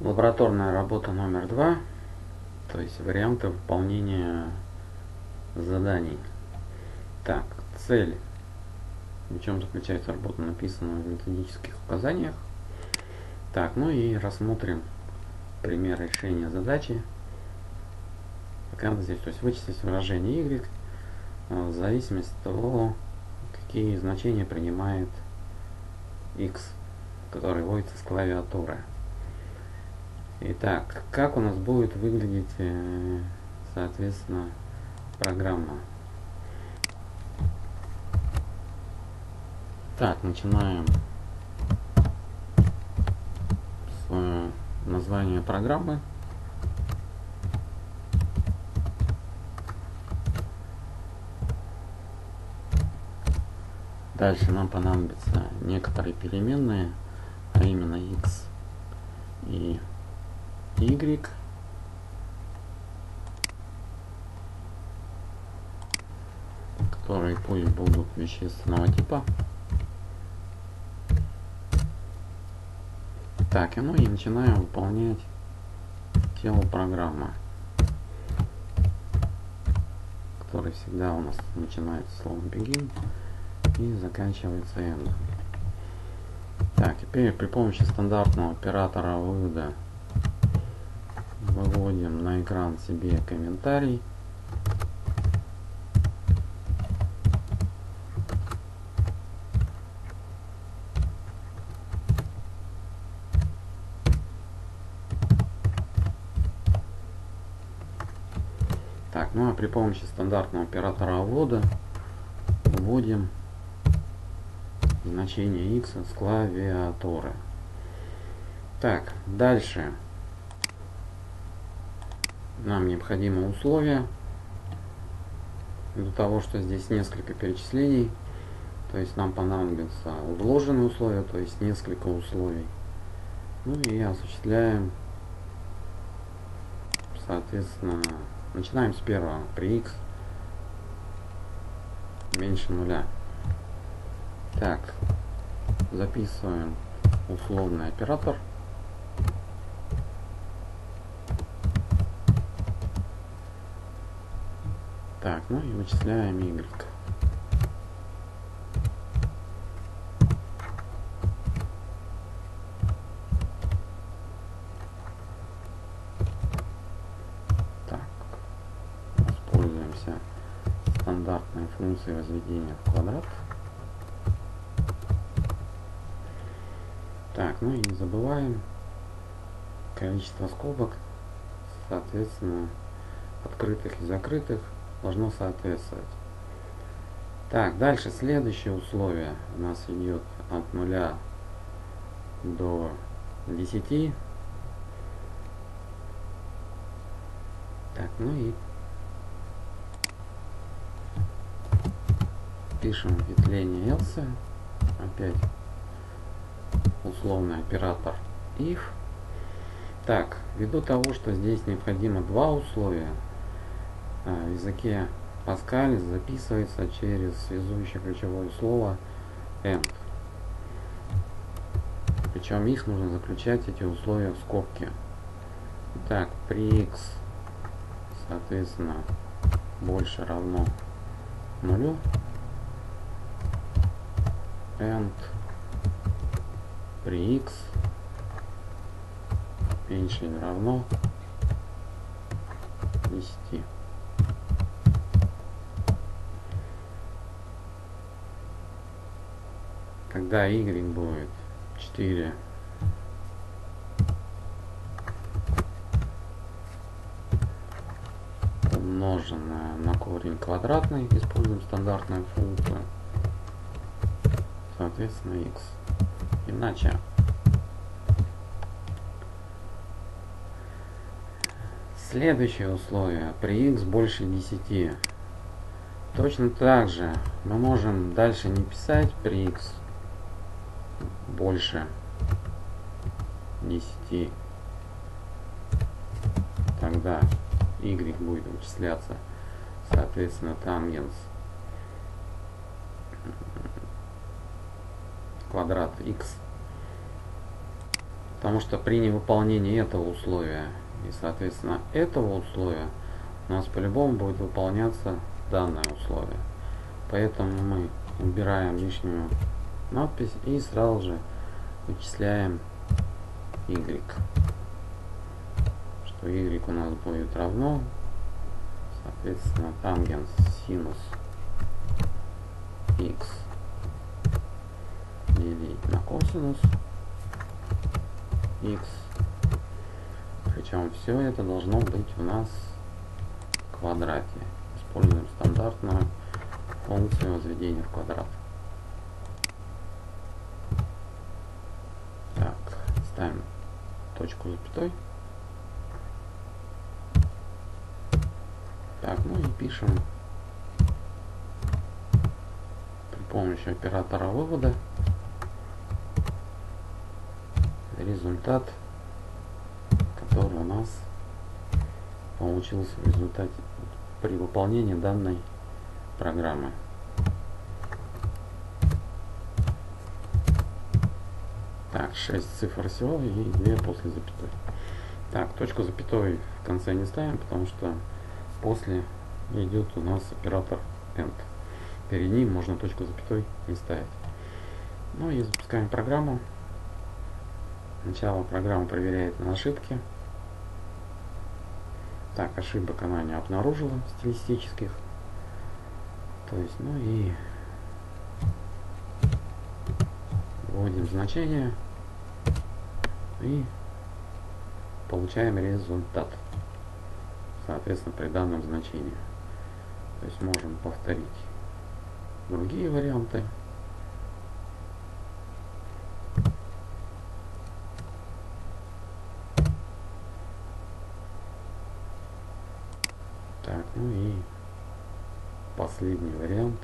Лабораторная работа номер 2, то есть варианты выполнения заданий. Так, цель. В чем заключается работа, написана в методических указаниях. Так, ну и рассмотрим пример решения задачи. Здесь, то есть вычислить выражение y в зависимости от того, какие значения принимает x, который вводится с клавиатуры. Итак, как у нас будет выглядеть, соответственно, программа. Так, начинаем с названия программы. Дальше нам понадобятся некоторые переменные, а именно x и y. Которые пусть будут вещественного типа. Так, ну и начинаем выполнять тело программы. Который всегда у нас начинается словом begin. И заканчивается end. Так, теперь при помощи стандартного оператора вывода выводим на экран себе комментарий. Так, ну а при помощи стандартного оператора ввода вводим значение x с клавиатуры. Так, дальше нам необходимо условие для того, что здесь несколько перечислений, то есть нам понадобится вложенные условия, то есть несколько условий. Ну и осуществляем, соответственно, начинаем с первого при x меньше нуля. Так, записываем условный оператор. Так, ну и вычисляем y. Так, воспользуемся стандартной функцией возведения в квадрат. Так, ну и не забываем количество скобок, соответственно, открытых и закрытых должно соответствовать. Так, дальше следующее условие у нас идет от 0 до 10. Так, ну и пишем ветвление else. Опять условный оператор if. Так, ввиду того, что здесь необходимо два условия, в языке Pascal записывается через связующее ключевое слово and. Причем их нужно заключать, эти условия, в скобки. Итак, при x, соответственно, больше равно 0, and при x меньше или равно 10. Когда y будет 4 умноженное на корень квадратный, используем стандартную функцию, соответственно, x. Иначе. Следующее условие при x больше 10. Точно так же мы можем дальше не писать при x больше 10. Тогда y будет вычисляться, соответственно, тангенс квадрат x. Потому что при невыполнении этого условия и, соответственно, этого условия у нас по-любому будет выполняться данное условие. Поэтому мы убираем лишнюю надпись и сразу же вычисляем y. Что y у нас будет равно, соответственно, тангенс синус x делить на косинус x. Причем все это должно быть у нас в квадрате. Используем стандартную функцию возведения в квадрат. Так, ставим точку запятой. Так, ну и пишем при помощи оператора вывода результат, который у нас получился в результате при выполнении данной программы. Так, 6 цифр всего и 2 после запятой. Так, точку запятой в конце не ставим, потому что после идет у нас оператор end. Перед ним можно точку запятой не ставить. Ну и запускаем программу. Сначала программа проверяет на ошибки. Так, ошибок она не обнаружила стилистических. То есть, ну и вводим значение и получаем результат, соответственно, при данном значении. То есть можем повторить другие варианты. Так, ну и последний вариант.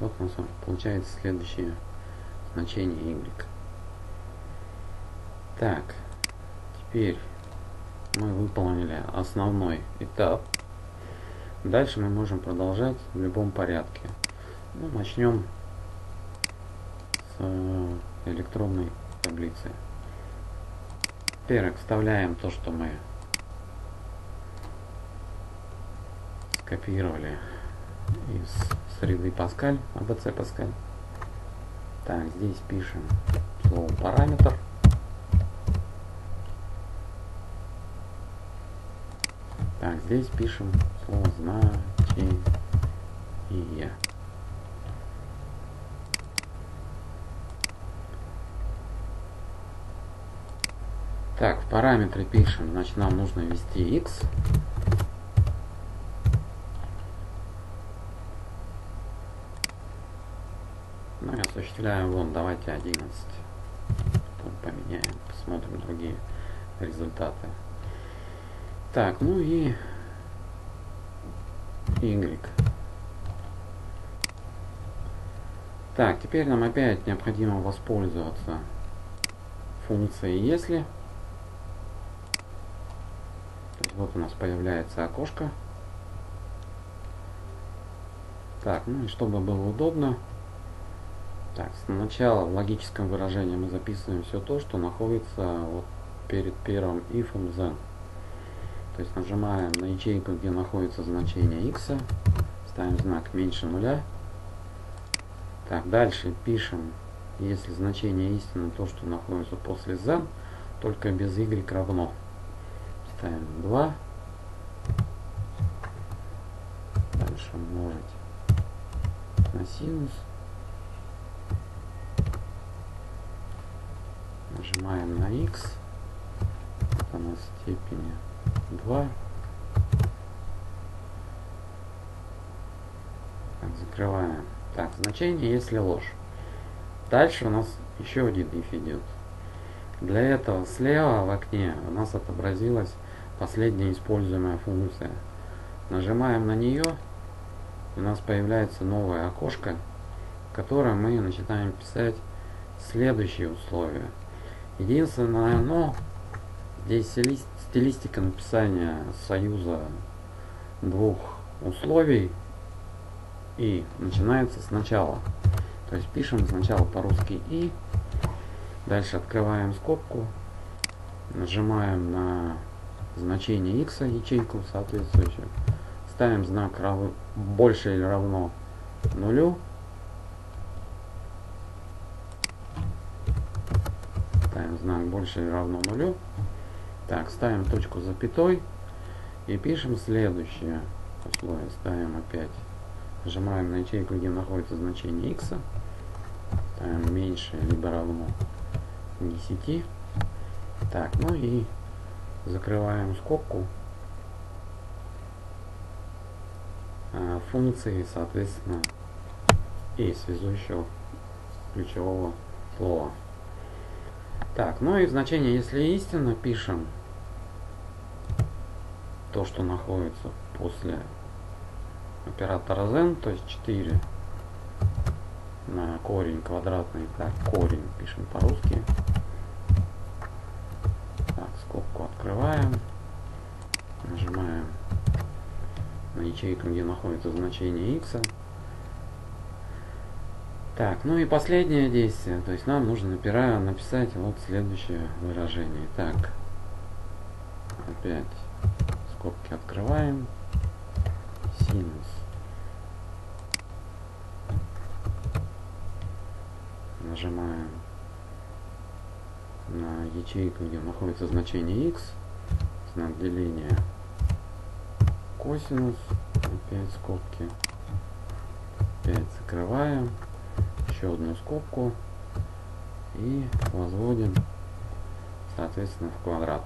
Вот у нас получается следующее значение y. Так, теперь мы выполнили основной этап. Дальше мы можем продолжать в любом порядке. Ну, начнем с электронной таблицы. Во-первых, вставляем то, что мы скопировали из среды Pascal, ABC Pascal. Так, здесь пишем слово параметр. Так, здесь пишем слово значение. Так, в параметры пишем, значит, нам нужно ввести x. Ну и осуществляем вон, давайте 11. Потом поменяем, посмотрим другие результаты. Так, ну и y. Так, теперь нам опять необходимо воспользоваться функцией если. Вот у нас появляется окошко. Так, ну и чтобы было удобно, так, сначала в логическом выражении мы записываем все то, что находится вот перед первым if-ом then. То есть нажимаем на ячейку, где находится значение x, ставим знак меньше нуля. Так, дальше пишем, если значение истинно то, что находится после then, только без y равно. Ставим 2. Дальше умножить на синус. Нажимаем на x. Это у нас степени 2. Так, закрываем. Так, значение если ложь. Дальше у нас еще один if идет. Для этого слева в окне у нас отобразилась последняя используемая функция. Нажимаем на нее, у нас появляется новое окошко, в котором мы начинаем писать следующие условия. Единственное, но здесь стилистика написания союза двух условий и начинается сначала. То есть пишем сначала по-русски и, дальше открываем скобку, нажимаем на значение x, ячейку соответствующую, ставим знак больше или равно нулю, ставим знак больше или равно нулю, так, ставим точку с запятой и пишем следующее условие, ставим опять, нажимаем на ячейку, где находится значение x, ставим меньше либо равно 10, так, ну и закрываем скобку. Функции, соответственно, и связующего ключевого слова. Так, ну и в значение, если истинно, пишем то, что находится после оператора then, то есть 4 на корень квадратный, так, корень пишем по-русски. Так, скобку открываем, нажимаем на ячейку, где находится значение x. Так, ну и последнее действие, то есть нам нужно написать вот следующее выражение. Так, опять скобки открываем, синус нажимаем на ячейку, где находится значение x, знак деления косинус, опять скобки, опять закрываем, еще одну скобку и возводим соответственно в квадрат.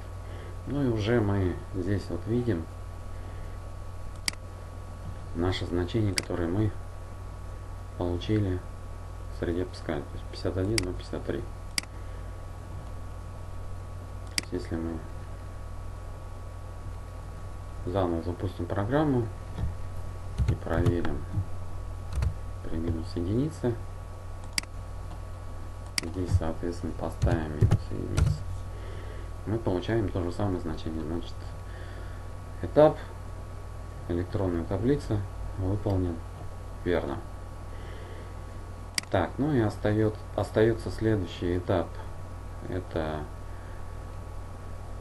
Ну и уже мы здесь вот видим наше значение, которое мы получили в среде Паскаля, то есть 51 на 53. То есть если мы заново запустим программу и проверим при минус единице, здесь соответственно поставим минус единицы, мы получаем то же самое значение. Значит, этап электронная таблица выполнен верно. Так, ну и остается следующий этап, это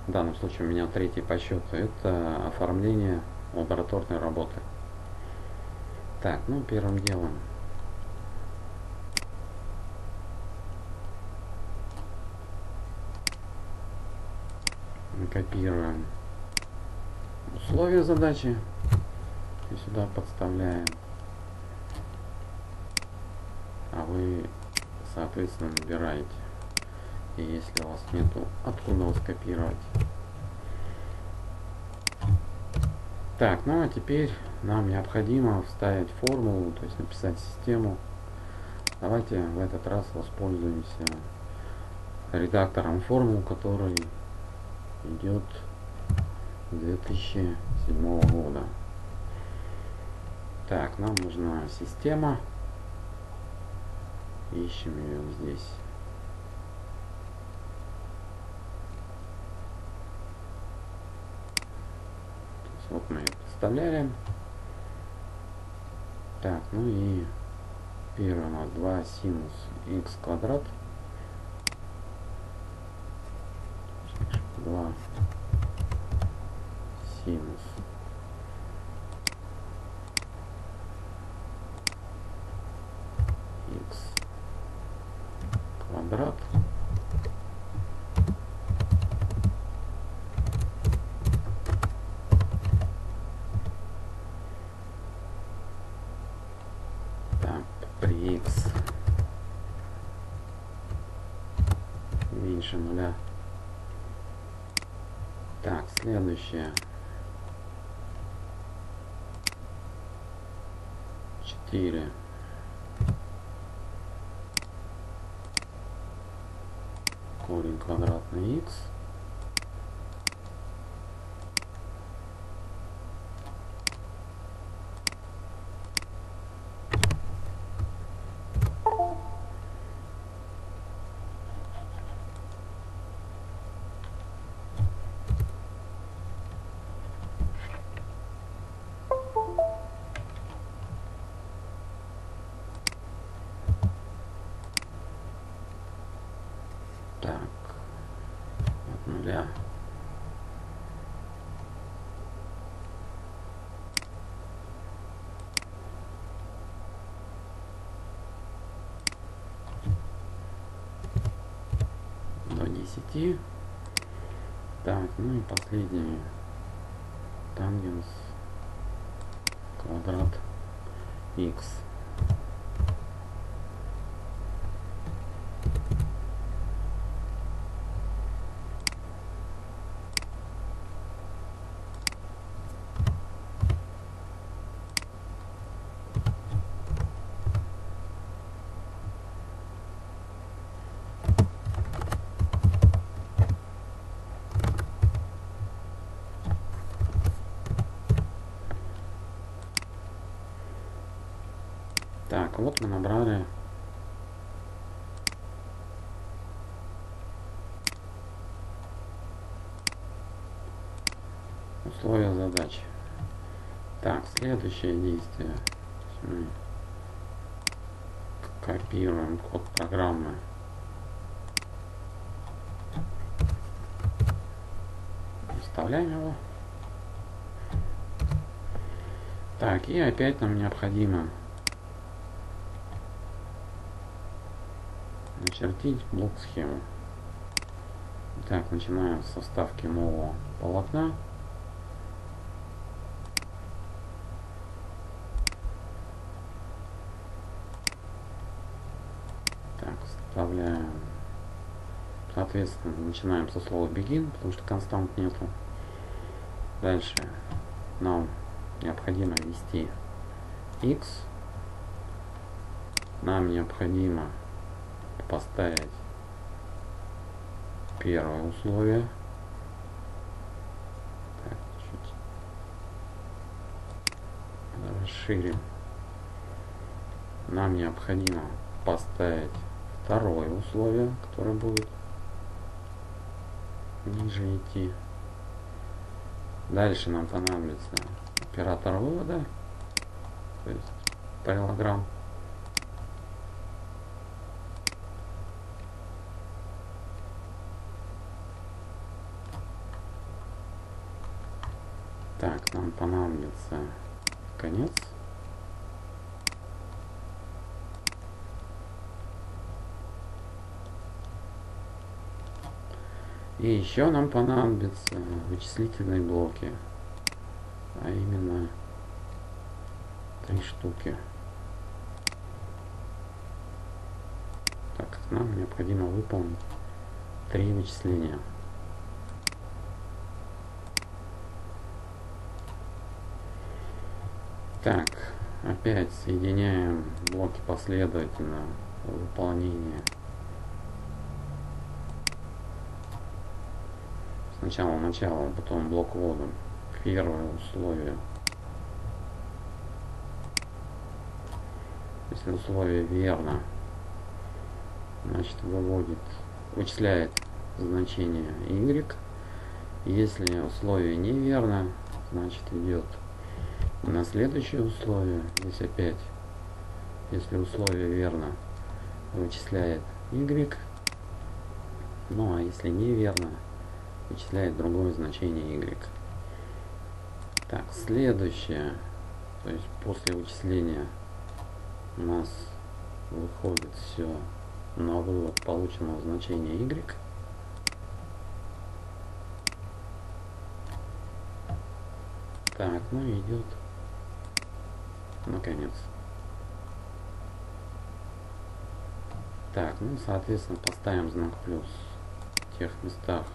в данном случае у меня 3-й по счету, это оформление лабораторной работы. Так, ну первым делом копируем условия задачи и сюда подставляем, а вы соответственно набираете. И если у вас нету, откуда вас копировать. Так, ну а теперь нам необходимо вставить формулу, то есть написать систему. Давайте в этот раз воспользуемся редактором формул, который идет 2007 года. Так, нам нужна система. Ищем ее здесь. Вот мы ее подставляли. Так, ну и первое у нас 2 синус x квадрат. 2 синус x квадрат. Меньше нуля. Так, следующее 4 корень квадратный x проблем. До 10. Так, ну и последний тангенс квадрат x. Так, вот мы набрали условия задачи. Так, следующее действие. Мы копируем код программы. Вставляем его. Так, и опять нам необходимо начертить блок схемы. Так, начинаем с составки нового полотна. Так, вставляем. Соответственно, начинаем со слова begin, потому что констант нету. Дальше нам необходимо ввести x. Нам необходимо поставить первое условие. Так, чуть расширим. Нам необходимо поставить второе условие, которое будет ниже идти. Дальше нам понадобится оператор вывода, то есть параллелограмм. Так, нам понадобится конец. И еще нам понадобятся вычислительные блоки. А именно 3 штуки. Так как нам необходимо выполнить 3 вычисления. Так, опять соединяем блоки последовательно выполнения. Сначала начало, потом блок ввода. Первое условие. Если условие верно, значит вычисляет значение y. Если условие неверно, значит идет на следующее условие. Здесь опять, если условие верно, вычисляет y, ну а если неверно, вычисляет другое значение y. Так, следующее, то есть после вычисления у нас выходит все на вывод полученного значения y. Так, ну и идет наконец. Так, ну соответственно поставим знак плюс в тех местах,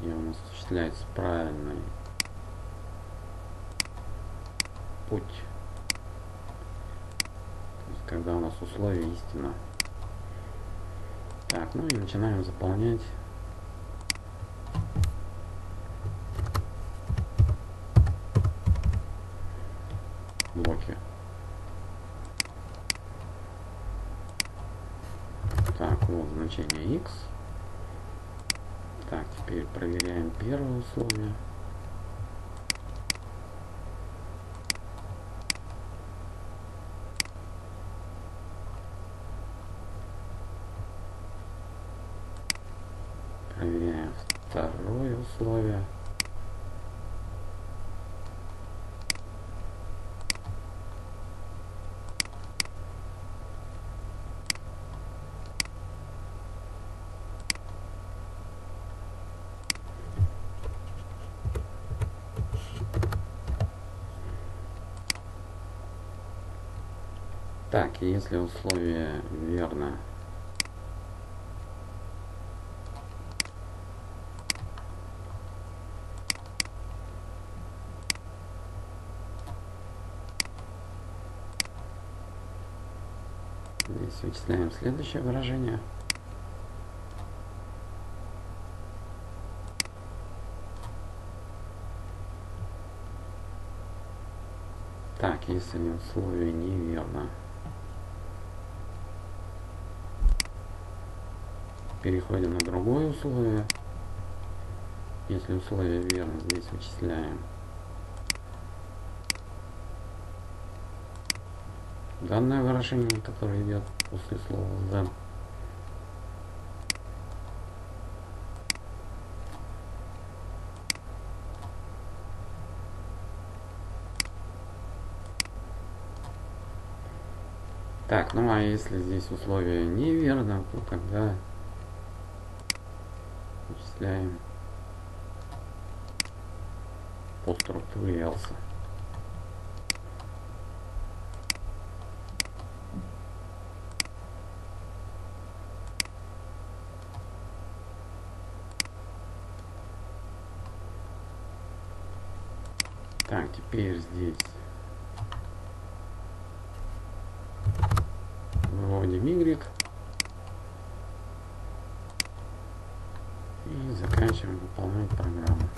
где у нас осуществляется правильный путь, то есть когда у нас условие истина. Так, ну и начинаем заполнять. Так, вот значение x. Так, теперь проверяем первое условие. Второе условие. Так, если условие верно, здесь вычисляем следующее выражение. Так, если условие неверно, переходим на другое условие. Если условие верно, здесь вычисляем данное выражение, которое идет после слова «за». Так, ну а если здесь условие неверно, то тогда вычисляем по структуре else. Так, теперь здесь вводим y и заканчиваем выполнять программу.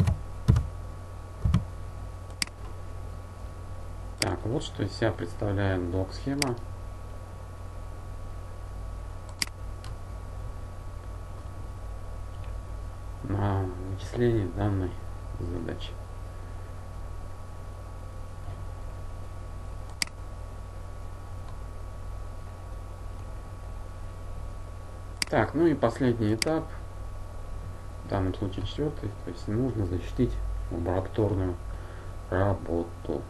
Так, вот что из себя представляет блок-схема. На вычисление данной задачи. Так, ну и последний этап, в данном случае 4-й, то есть нужно защитить лабораторную работу.